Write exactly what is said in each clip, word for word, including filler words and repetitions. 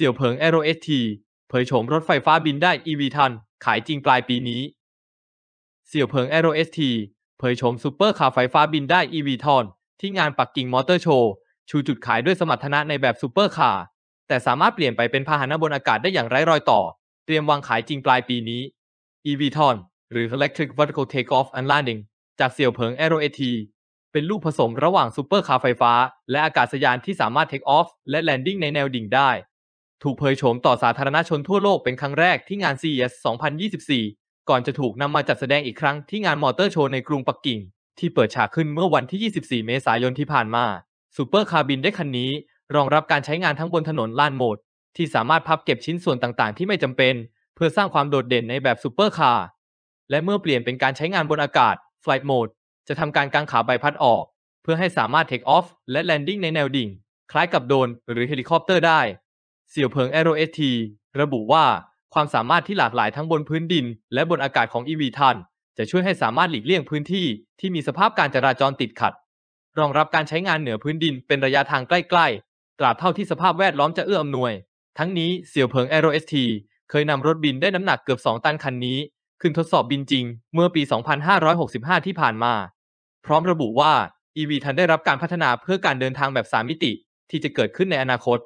เสี่ยวเผิง แอโร่ เอส ที เผยโฉมรถไฟฟ้าบินได้ อี วี ทันขายจริงปลายปีนี้เสี่ยวเผิง แอโร่ เอส ที เผยโฉมซูเปอร์คาร์ไฟฟ้าบินได้ อี วี ทันที่งานปักกิ่งมอเตอร์โชว์ชูจุดขายด้วยสมรรถนะในแบบซูเปอร์คาร์แต่สามารถเปลี่ยนไปเป็นพาหนะบนอากาศได้อย่างไร้รอยต่อเตรียมวางขายจริงปลายปีนี้ อี วี ทันหรือ Electric Vertical Takeoff and Landing จากเสี่ยวเผิง แอโร่ เอส ที เป็นลูกผสมระหว่างซูเปอร์คาร์ไฟฟ้าและอากาศยานที่สามารถ Take Off และ Landing ในแนวดิ่งได้ถูกเผยโฉมต่อสาธารณชนทั่วโลกเป็นครั้งแรกที่งาน ซี อี เอส สองพันยี่สิบสี่ ก่อนจะถูกนำมาจัดแสดงอีกครั้งที่งานมอเตอร์โชว์ในกรุงปักกิ่งที่เปิดฉากขึ้นเมื่อวันที่ยี่สิบสี่เมษายนที่ผ่านมาซูเปอร์คาร์บินได้คันนี้รองรับการใช้งานทั้งบนถนนลานโหมดที่สามารถพับเก็บชิ้นส่วนต่างๆที่ไม่จำเป็นเพื่อสร้างความโดดเด่นในแบบซูเปอร์คาร์และเมื่อเปลี่ยนเป็นการใช้งานบนอากาศ Flight Mode จะทำการกางขาใบพัดออกเพื่อให้สามารถ Take Off และ Landing ในแนวดิ่งคล้ายกับโดรนหรือเฮลิคอปเตอร์ได้เสี่ยวเผิง แอโร่ เอส ที ระบุว่าความสามารถที่หลากหลายทั้งบนพื้นดินและบนอากาศของ อี วี ทันจะช่วยให้สามารถหลีกเลี่ยงพื้นที่ที่มีสภาพการจราจรติดขัดรองรับการใช้งานเหนือพื้นดินเป็นระยะทางใกล้ๆตราบเท่าที่สภาพแวดล้อมจะเอื้ออำนวยทั้งนี้เสี่ยวเผิง แอโร่ เอส ที เคยนำรถบินได้น้ำหนักเกือบสองตันคันนี้ขึ้นทดสอบบินจริงเมื่อปี สองพันห้าร้อยหกสิบห้า ที่ผ่านมาพร้อมระบุว่า อี วี ทันได้รับการพัฒนาเพื่อการเดินทางแบบสามมิติที่จะเกิดขึ้นในอนาคต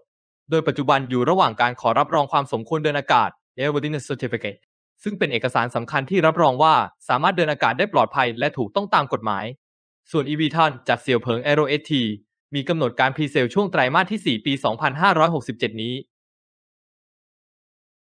โดยปัจจุบันอยู่ระหว่างการขอรับรองความสมควรเดินอากาศ Airworthiness Certificate ซึ่งเป็นเอกสารสำคัญที่รับรองว่าสามารถเดินอากาศได้ปลอดภัยและถูกต้องตามกฎหมายส่วน อี วี ทันจากเสี่ยวเผิง แอโร่ เอส ที มีกำหนดการพรีเซลช่วงไตรมาสที่สี่ปีสองพันห้าร้อยหกสิบเจ็ดนี้